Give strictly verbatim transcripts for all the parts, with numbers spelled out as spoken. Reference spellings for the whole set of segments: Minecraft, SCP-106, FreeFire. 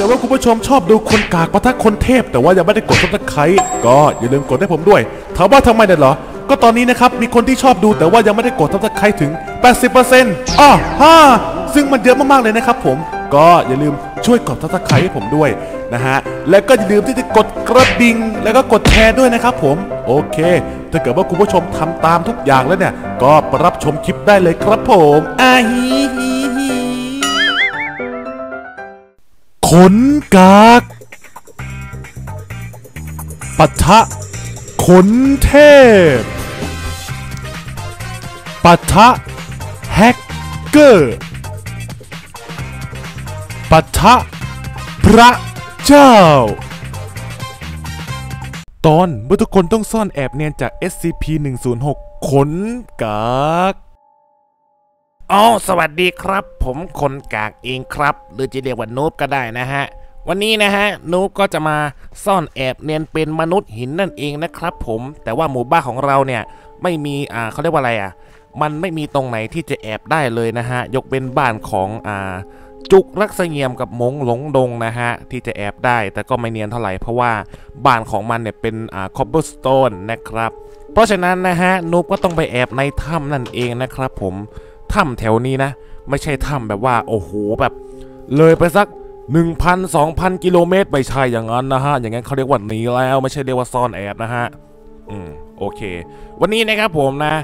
กิดว่าคุณผู้ชมชอบดูคนกากปะทะคนเทพแต่ว่ายังไม่ได้กดซับสไครบ์ก็อย่าลืมกดให้ผมด้วยถามว่าทำไมเนี่ยเหรอก็ตอนนี้นะครับมีคนที่ชอบดูแต่ว่ายังไม่ได้กดซับสไครบ์ถึง แปดสิบเปอร์เซ็นต์ อ้อฮ่าซึ่งมันเยอะมากๆเลยนะครับผมก็อย่าลืมช่วยกดซับสไครบ์ให้ผมด้วยนะฮะและก็อย่าลืมที่จะกดกระดิ่งแล้วก็กดแชร์ด้วยนะครับผมโอเคถ้าเกิดว่าคุณผู้ชมทำตามทุกอย่างแล้วเนี่ยก็ไปรับชมคลิปได้เลยครับผมอาฮีฮีฮีคนกากปะทะคนเทพปะทะแฮกเกอร์ปะทะพระเจ้าตอนเมื่อทุกคนต้องซ่อนแอบเนียนจาก เอสซีพี หนึ่งศูนย์หก คนกากอ๋อสวัสดีครับผมคนกากเองครับหรือจะเรียกว่านูบก็ได้นะฮะวันนี้นะฮะนูบก็จะมาซ่อนแอบเนียนเป็นมนุษย์หินนั่นเองนะครับผมแต่ว่าหมู่บ้านของเราเนี่ยไม่มีอ่าเขาเรียกว่าอะไรอ่ะมันไม่มีตรงไหนที่จะแอบได้เลยนะฮะยกเว้นบ้านของอ่าจุกรักเสงี่ยมกับมงหลงดงนะฮะที่จะแอบได้แต่ก็ไม่เนียนเท่าไหร่เพราะว่าบ้านของมันเนี่ยเป็นอ่าคอบเบิลสโตนนะครับเพราะฉะนั้นนะฮะนูบก็ต้องไปแอบในถ้ำนั่นเองนะครับผมถ้ำแถวนี้นะไม่ใช่ถ้ำแบบว่าโอ้โหแบบเลยไปสัก หนึ่งพัน สองพัน กิโลเมตรไม่ใช่อย่างนั้นนะฮะอย่างนั้นเขาเรียกว่าหนีแล้วไม่ใช่เรียกว่าซ่อนแอบนะฮะอืมโอเควันนี้นะครับผมนะ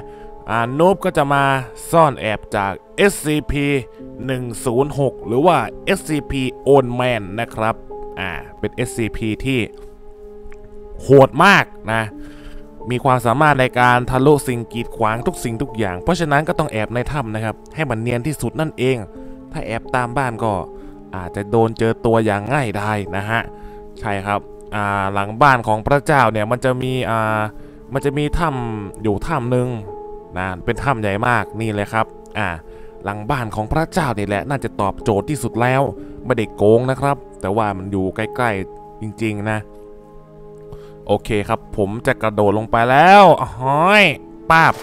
อ่านูบก็จะมาซ่อนแอบจาก เอสซีพี หนึ่งศูนย์หก หรือว่า เอสซีพี Old Man นะครับอ่าเป็น เอสซีพี ที่โหดมากนะมีความสามารถในการทะลุสิ่งกีดขวางทุกสิ่งทุกอย่างเพราะฉะนั้นก็ต้องแอบในถ้ำนะครับให้มันเนียนที่สุดนั่นเองถ้าแอบตามบ้านก็อาจจะโดนเจอตัวอย่างง่ายได้นะฮะใช่ครับอ่าหลังบ้านของพระเจ้าเนี่ยมันจะมีอ่ามันจะมีถ้ำอยู่ถ้ำหนึ่งนะเป็นถ้ำใหญ่มากนี่เลยครับอ่าหลังบ้านของพระเจ้านี่แหละน่าจะตอบโจทย์ที่สุดแล้วไม่ได้โกงนะครับแต่ว่ามันอยู่ใกล้ๆจริงๆนะโอเคครับผมจะกระโดดลงไปแล้วห้อยป้าบ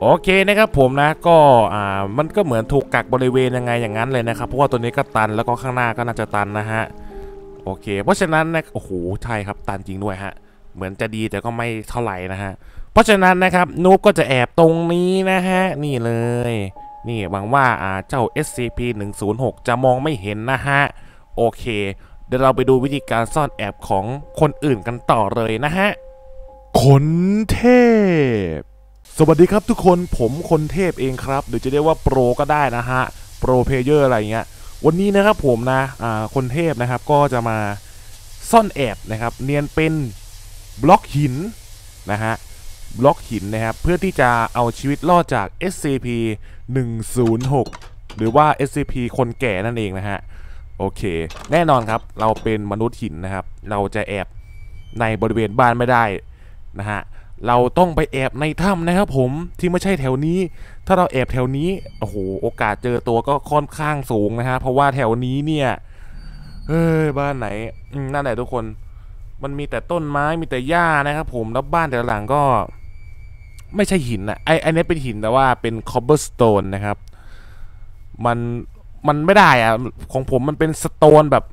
โอเคนะครับผมนะก็อ่ามันก็เหมือนถูกกักบริเวณยังไงอย่างนั้นเลยนะครับเพราะว่าตัวนี้ก็ตันแล้วก็ข้างหน้าก็น่าจะตันนะฮะโอเคเพราะฉะนั้นนะโอ้โหใช่ครับตันจริงด้วยฮะเหมือนจะดีแต่ก็ไม่เท่าไหร่นะฮะเพราะฉะนั้นนะครับนูบก็จะแอบตรงนี้นะฮะนี่เลยนี่หวังว่าอ่าเจ้า เอสซีพี หนึ่งศูนย์หก จะมองไม่เห็นนะฮะโอเคเดี๋ยวเราไปดูวิธีการซ่อนแอบของคนอื่นกันต่อเลยนะฮะคนเทพสวัสดีครับทุกคนผมคนเทพเองครับหรือจะเรียกว่าโปรก็ได้นะฮะโปรเพลเยอร์อะไรเงี้ยวันนี้นะครับผมนะอ่าคนเทพนะครับก็จะมาซ่อนแอบนะครับเนียนเป็นบล็อกหินนะฮะบล็อกหินนะครับเพื่อที่จะเอาชีวิตรอดจาก เอสซีพี หนึ่งศูนย์หก หรือว่า เอสซีพี คนแก่นั่นเองนะฮะโอเคแน่นอนครับเราเป็นมนุษย์หินนะครับเราจะแอบในบริเวณบ้านไม่ได้นะฮะเราต้องไปแอบในถ้ำนะครับผมที่ไม่ใช่แถวนี้ถ้าเราแอบแถวนี้โอ้โหโอกาสเจอตัวก็ค่อนข้างสูงนะฮะเพราะว่าแถวนี้เนี่ยเฮ้ยบ้านไหนนั่นแหละทุกคนมันมีแต่ต้นไม้มีแต่หญ้านะครับผมแล้วบ้านแต่ละหลังก็ไม่ใช่หินนะไอ้ไอ้นี่เป็นหินแต่ว่าเป็นคอบเบิลสโตนนะครับมันมันไม่ได้อะของผมมันเป็นสโตนแบบ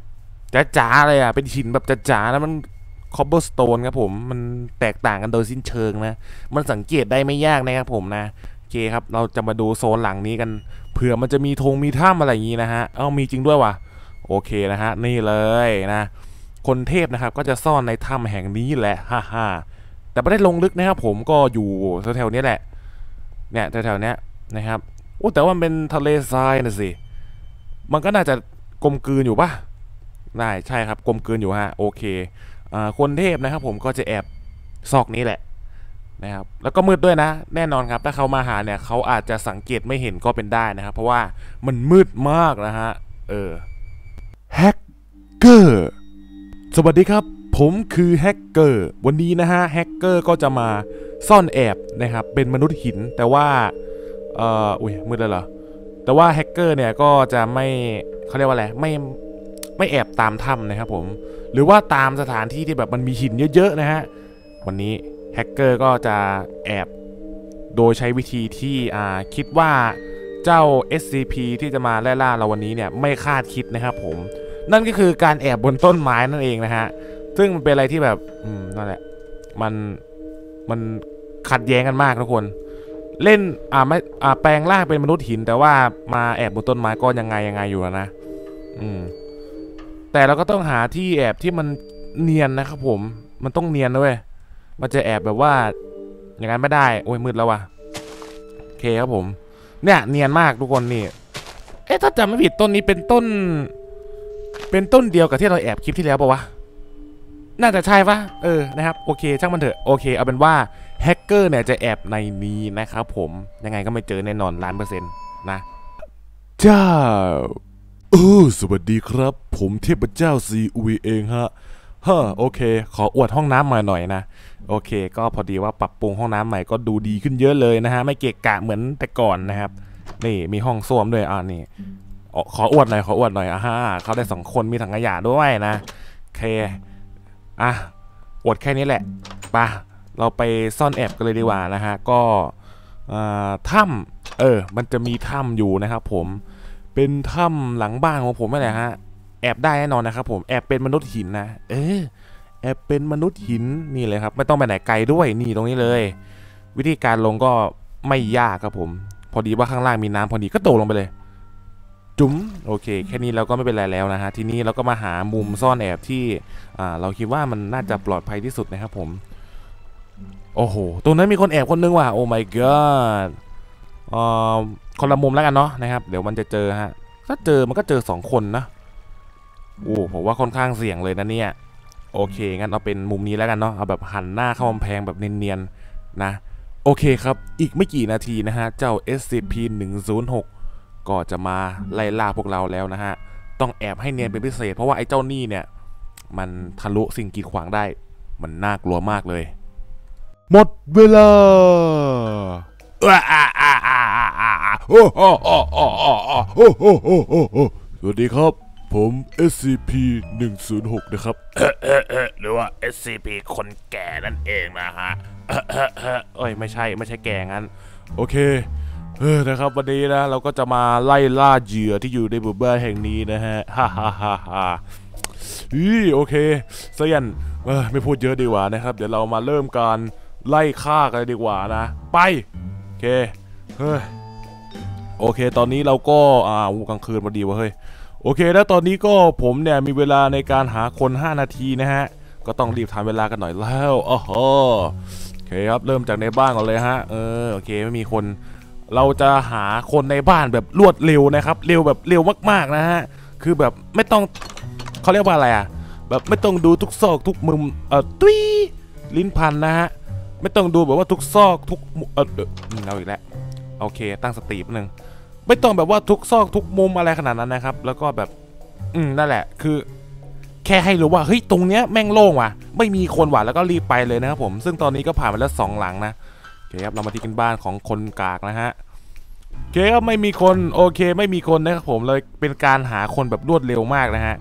จ๋าๆอะไรอะเป็นหินแบบจ๋าๆนะมันคอบเบิลสโตนครับผมมันแตกต่างกันโดยสิ้นเชิงนะมันสังเกตได้ไม่ยากนะครับผมนะโอเคครับเราจะมาดูโซนหลังนี้กันเผื่อมันจะมีธงมีถ้ำอะไรอย่างนี้นะฮะเอ้ามีจริงด้วยวะโอเคนะฮะนี่เลยนะคนเทพนะครับก็จะซ่อนในถ้ำแห่งนี้แหละฮ่าๆแต่ไม่ได้ลงลึกนะครับผมก็อยู่แถวๆนี้แหละเนี่ยแถวๆนี้นะครับโอ้แต่ว่าเป็นทะเลทรายนะสิมันก็น่าจะกลมกลืนอยู่ป่ะได้ใช่ครับกลมกลืนอยู่ฮะโอเคอ่าคนเทพนะครับผมก็จะแอบซอกนี้แหละนะครับแล้วก็มืดด้วยนะแน่นอนครับถ้าเขามาหาเนี่ยเขาอาจจะสังเกตไม่เห็นก็เป็นได้นะครับเพราะว่ามันมืดมากนะฮะเออแฮกเกอร์สวัสดีครับผมคือแฮกเกอร์วันนี้นะฮะแฮกเกอร์ก็จะมาซ่อนแอบนะครับเป็นมนุษย์หินแต่ว่าเอ่ออุ้ยมืดแล้วเหรอแต่ว่าแฮกเกอร์เนี่ยก็จะไม่เขาเรียกว่าอะไรไม่ไม่แอบตามถ้ำนะครับผมหรือว่าตามสถานที่ที่แบบมันมีหินเยอะๆนะฮะวันนี้แฮกเกอร์ก็จะแอบโดยใช้วิธีที่อ่าคิดว่า เจ้า เอส ซี พี ที่จะมาไล่ล่าเราวันนี้เนี่ยไม่คาดคิดนะครับผมนั่นก็คือการแอบบนต้นไม้นั่นเองนะฮะซึ่งมันเป็นอะไรที่แบบอืมนั่นแหละมันมันขัดแย้งกันมากทุกคนเล่นอ่าไม่อ่าแปลงร่างเป็นมนุษย์หินแต่ว่ามาแอบบนต้นไม้ก็ยังไงยังไงอยู่นะอืมแต่เราก็ต้องหาที่แอบที่มันเนียนนะครับผมมันต้องเนียนด้วยมันจะแอบแบบว่าอย่างนั้นไม่ได้โอ้ยมืดแล้วว่ะโอเคครับผมเนี่ยเนียนมากทุกคนนี่เอ๊ะถ้าจำไม่ผิดต้นนี้เป็นต้นเป็นต้นเดียวกับที่เราแอบคลิปที่แล้วปะวะน่าจะใช่ปะเออนะครับโอเคช่างมันเถอะโอเคเอาเป็นว่าแฮกเกอร์เนี่ยจะแอบในนี้นะครับผมยังไงก็ไม่เจอแน่นอนล้านเปอร์เซ็นต์นะเจ้าเออสวัสดีครับผมเทพเจ้าซีอุยเองฮะฮะโอเคขออวดห้องน้ำมาหน่อยนะโอเคก็พอดีว่าปรับปรุงห้องน้ำใหม่ก็ดูดีขึ้นเยอะเลยนะฮะไม่เกะกะเหมือนแต่ก่อนนะครับนี่มีห้องส้วมด้วยอ่านี่ขออวดหน่อยขออวดหน่อยอ่าฮะเขาได้สองคนมีถังขยะด้วยนะโอเคอ่ะอวดแค่นี้แหละป่ะเราไปซ่อนแอบกันเลยดีกว่านะฮะก็ถ้ำเออมันจะมีถ้ำอยู่นะครับผมเป็นถ้ำหลังบ้านของผมนี่แหละฮะแอบได้แน่นอนนะครับผมแอบเป็นมนุษย์หินนะเออแอบเป็นมนุษย์หินนี่เลยครับไม่ต้องไปไหนไกลด้วยนี่ตรงนี้เลยวิธีการลงก็ไม่ยากครับผมพอดีว่าข้างล่างมีน้ำพอดีก็โดดลงไปเลยจุ๋มโอเคแค่นี้เราก็ไม่เป็นไรแล้วนะฮะทีนี้เราก็มาหามุมซ่อนแอบที่อ่าเราคิดว่ามันน่าจะปลอดภัยที่สุดนะครับผมโอ้โหตรงนั้นมีคนแอบคนนึงว่ะโอ้ my god อ่าคนละมุมแล้วกันเนาะนะครับเดี๋ยวมันจะเจอฮะถ้าเจอมันก็เจอสองคนนะโอ้ผมว่าค่อนข้างเสี่ยงเลยนะเนี่ยโอเคงั้นเอาเป็นมุมนี้แล้วกันเนาะเอาแบบหันหน้าเข้ากำแพงแบบเนียนๆนะโอเคครับอีกไม่กี่นาทีนะฮะเจ้า เอส ซี พี หนึ่งศูนย์หก ก็จะมาไล่ล่าพวกเราแล้วนะฮะต้องแอบให้เนียนเป็นพิเศษเพราะว่าไอ้เจ้านี่เนี่ยมันทะลุสิ่งกีดขวางได้มันน่ากลัวมากเลยหมดเวลาสวัสดีครับผม เอส ซี พี หนึ่งศูนย์หก นะครับหรือว่า เอส ซี พี คนแก่นั่นเองนะฮะเอ้ยไม่ใช่ไม่ใช่แก่งั้นโอเคเออนะครับวันนี้นะเราก็จะมาไล่ล่าเหยื่อที่อยู่ในหมู่บ้านแห่งนี้นะฮะฮ่าฮ่าฮ่าฮ่าอีโอเคเซียนไม่พูดเยอะดีกว่านะครับเดี๋ยวเรามาเริ่มการไล่ฆ่ากันดีกว่านะไปโอเคเฮ้ยโอเคตอนนี้เราก็อ่ากลางคืนพอดีวะเฮ้ยโอเคแล้วตอนนี้ก็ผมเนี่ยมีเวลาในการหาคนห้านาทีนะฮะก็ต้องรีบทำเวลากันหน่อยแล้วโอ้โหโอเคครับเริ่มจากในบ้านก่อนเลยฮะเออโอเคไม่มีคนเราจะหาคนในบ้านแบบรวดเร็วนะครับเร็วแบบเร็วมากๆนะฮะคือแบบไม่ต้องเขาเรียกว่าอะไรอ่ะแบบไม่ต้องดูทุกซอกทุกมุมเอ่อตุ้ยลิ้นพันนะฮะไม่ต้องดูแบบว่าทุกซอกทุกมุมเออเอาอีกแล้วโอเคตั้งสติแป๊บนึงไม่ต้องแบบว่าทุกซอกทุกมุมอะไรขนาดนั้นนะครับแล้วก็แบบอืมนั่นแหละคือแค่ให้รู้ว่าเฮ้ยตรงเนี้ยแม่งโล่งว่ะไม่มีคนว่ะแล้วก็รีบไปเลยนะครับผมซึ่งตอนนี้ก็ผ่านไปแล้วสองหลังนะโอเคครับเรามาที่กันบ้านของคนกากนะฮะโอเคครับไม่มีคนโอเคไม่มีคนนะครับผมเลยเป็นการหาคนแบบรวดเร็วมากนะฮะ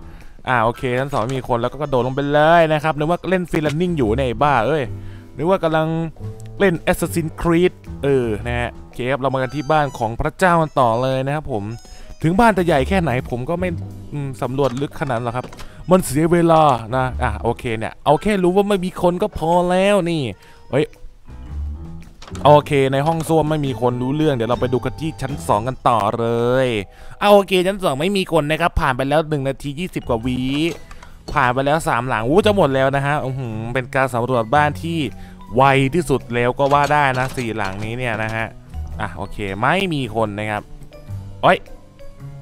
อ่าโอเคทั้งสองมีคนแล้วก็กระโดดลงไปเลยนะครับนึกว่าเล่นฟรีแลนซ์นิ่งอยู่ในบ้าเอ้ยนึกว่ากำลังเล่น Assassin's Creed เออนะฮะโอเคครับเรามากันที่บ้านของพระเจ้ากันต่อเลยนะครับผมถึงบ้านจะใหญ่แค่ไหนผมก็ไม่สำรวจลึกขนาดหรอกครับมันเสียเวลานะอ่ะโอเคเนี่ยเอาแค่รู้ว่าไม่มีคนก็พอแล้วนี่เฮ้ยโอเคในห้องส้วมไม่มีคนรู้เรื่องเดี๋ยวเราไปดูกันที่ชั้นสองกันต่อเลยเอาโอเคชั้นสองไม่มีคนนะครับผ่านไปแล้วหนึ่งนาทียี่สิบกว่าวิผ่านไปแล้วสามหลังอู้จะหมดแล้วนะฮะเป็นการสำรวจบ้านที่ไวที่สุดแล้วก็ว่าได้นะสี่หลังนี้เนี่ยนะฮะอ่ะโอเคไม่มีคนนะครับเอ้ย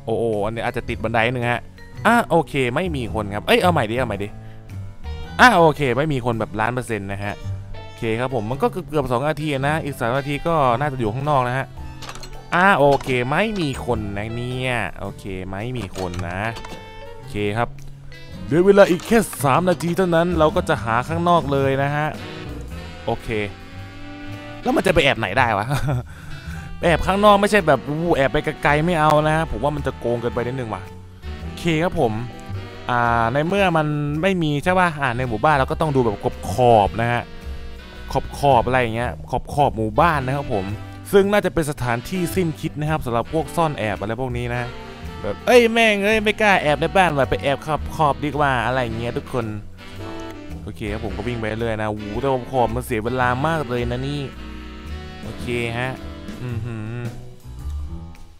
โอ้โหอันนี้อาจจะติดบันไดหนึ่งฮะอ่ะโอเคไม่มีคนครับเอ้ยเอาใหม่ดิเอาใหม่ดิอ่ะโอเคไม่มีคนแบบล้านเปอร์เซ็นต์นะฮะโอเคครับผมมันก็เกือบสองนาทีนะอีกสามนาทีก็น่าจะอยู่ข้างนอกนะฮะอ่ะโอเคไม่มีคนนะเนี่ยโอเคไม่มีคนนะโอเคครับเหลือเวลาอีกแค่สามนาทีเท่านั้นเราก็จะหาข้างนอกเลยนะฮะโอเคแล้วมันจะไปแอบไหนได้วะ แอบข้างนอกไม่ใช่แบบอู้แอบไปไกลๆไม่เอานะฮะผมว่ามันจะโกงเกินไปนิดนึงว่ะโอเคครับผมอ่าในเมื่อมันไม่มีใช่ป่ะอ่าในหมู่บ้านเราก็ต้องดูแบบขอบขอบนะฮะขอบขอบอะไรอย่างเงี้ยขอบขอบหมู่บ้านนะครับผม ซึ่งน่าจะเป็นสถานที่สิ้นคิดนะครับสำหรับพวกซ่อนแอบอะไรพวกนี้นะแบบเอ้ยแม่งเอ้ยไม่กล้าแอบในบ้านว่ะไปแอบขอบขอบดีกว่าอะไรเงี้ยทุกคนโอเคครับผมก็วิ่งไปเรื่อยนะหูแต่ผมขอบมันเสียเวลามากเลยนะนี่โอเคฮะอือหือ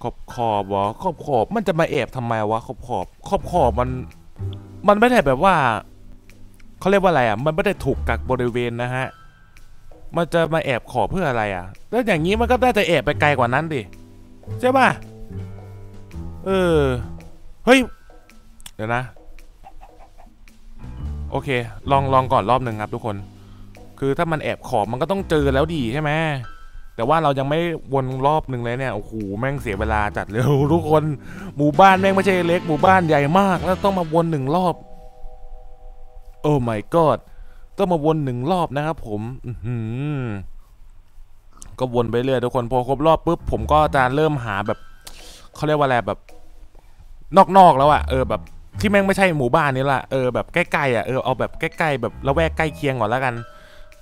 ขอบขอบวะขอบขอบมันจะมาแอบทำไมวะขอบขอบขอบขอบมันมันไม่ได้แบบว่าเขาเรียกว่าอะไรอ่ะมันไม่ได้ถูกกักบริเวณนะฮะมันจะมาแอบขอบเพื่ออะไรอ่ะแล้วอย่างนี้มันก็ได้แต่แอบไปไกลกว่านั้นดิใช่ป่ะเออเฮ้ยเดี๋ยวนะโอเคลองลองก่อนรอบหนึ่งครับทุกคนคือถ้ามันแอบขอบมันก็ต้องเจอแล้วดีใช่ไหมแต่ว่าเรายังไม่วนรอบหนึ่งเลยเนี่ยโอ้โหแม่งเสียเวลาจัดเร็วทุกคนหมู่บ้านแม่งไม่ใช่เล็กหมู่บ้านใหญ่มากแล้วต้องมาวนหนึ่งรอบโอ้ my god ต้องมาวนหนึ่งรอบนะครับผมอืมก็วนไปเรื่อยทุกคนพอครบรอบปุ๊บผมก็จะเริ่มหาแบบเขาเรียกว่าอะไรแบบนอกๆแล้วอะเออแบบที่แม่งไม่ใช่หมู่บ้านนี้ละเออแบบใกล้ๆอ่ะเออเอาแบบใกล้ๆแบบละแวกใกล้เคียงก่อนแล้วกัน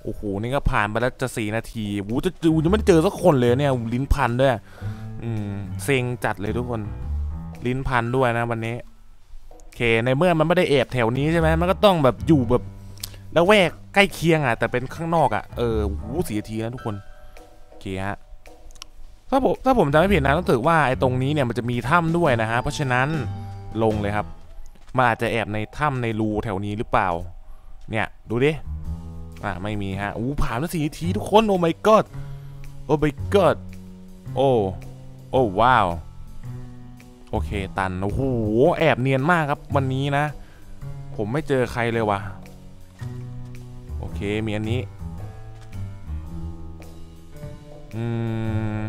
โอ้โหนี่ก็ผ่านไปแล้วจะสี่นาทีวูจะจูยังไม่เจอสักคนเลยเนี่ยลิ้นพันด้วยอืมเซ็งจัดเลยทุกคนลิ้นพันด้วยนะวันนี้โอเคในเมื่อมันไม่ได้แอบแถวนี้ใช่ไหมมันก็ต้องแบบอยู่แบบละแวกใกล้เคียงอ่ะแต่เป็นข้างนอกอ่ะเออวูสี่นาทีนะทุกคนโอเคฮะถ้าผมถ้าผมจำไม่ผิดนะต้องถือว่าไอ้ตรงนี้เนี่ยมันจะมีถ้ำด้วยนะฮะเพราะฉะนั้นลงเลยครับมันอาจจะแอบในถ้ำในรูแถวนี้หรือเปล่าเนี่ยดูดิอ่ะไม่มีฮะอู้ผ่านแล้วสี่นาทีทุกคนโอ้ my god โอ้ my god โอ้โอ้ว้าวโอเคตันโอ้โหแอบเนียนมากครับวันนี้นะผมไม่เจอใครเลยว่ะโอเคมีอันนี้อืม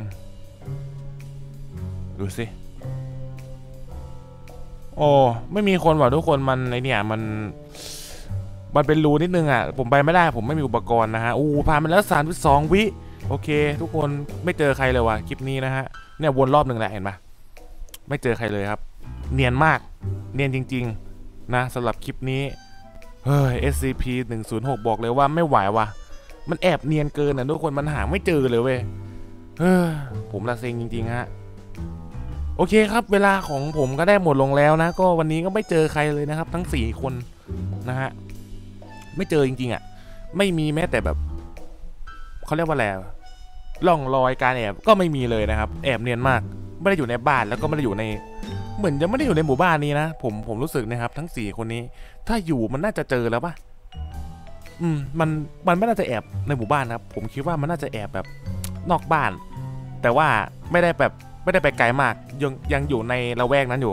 ดูสิโอ้ไม่มีคนว่ะทุกคนมันไอเนี่ยมันมันเป็นรูนิดนึงอ่ะผมไปไม่ได้ผมไม่มีอุปกรณ์นะฮะอู้ผ่านไปแล้วสามวิสองวิโอเคทุกคนไม่เจอใครเลยว่ะคลิปนี้นะฮะเนี่ยวนรอบหนึ่งแหละเห็นไหมไม่เจอใครเลยครับเนียนมากเนียนจริงๆนะสำหรับคลิปนี้เฮ้ย เอส ซี พี หนึ่งศูนย์หกบอกเลยว่าไม่ไหวว่ะมันแอบเนียนเกินนะทุกคนมันหาไม่เจอเลยเว้ยเฮ้ยผมละเซ็งจริงๆฮะโอเคครับเวลาของผมก็ได้หมดลงแล้วนะก็วันนี้ก็ไม่เจอใครเลยนะครับทั้งสี่คนนะฮะไม่เจอจริงๆอ่ะไม่มีแม้แต่แบบเขาเรียกว่าอะไรล่องรอยการแอบก็ไม่มีเลยนะครับแอบเนียนมากไม่ได้อยู่ในบ้านแล้วก็ไม่ได้อยู่ในเหมือนจะไม่ได้อยู่ในหมู่บ้านนี้นะผมผมรู้สึกนะครับทั้งสี่คนนี้ถ้าอยู่มันน่าจะเจอแล้วป่ะอืมมันมันไม่น่าจะแอบในหมู่บ้านครับผมคิดว่ามันน่าจะแอบแบบนอกบ้านแต่ว่าไม่ได้แบบไม่ได้ไปไกลมากยังยังอยู่ในละแวกนั้นอยู่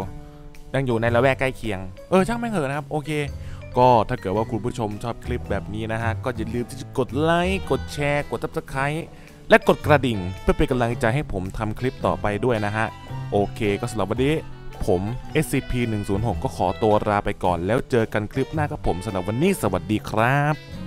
ยังอยู่ในละแวกใกล้เคียงเออช่างแม่งเถอะนะครับโอเคก็ถ้าเกิดว่าคุณผู้ชมชอบคลิปแบบนี้นะฮะก็อย่าลืมที่จะกดไลค์กดแชร์กดซับสไคร้และกดกระดิ่งเพื่อเป็นกำลังใจให้ผมทำคลิปต่อไปด้วยนะฮะโอเคก็สำหรับวันนี้ผม เอส ซี พี หนึ่งศูนย์หกก็ขอตัวลาไปก่อนแล้วเจอกันคลิปหน้ากับผมสำหรับวันนี้สวัสดีครับ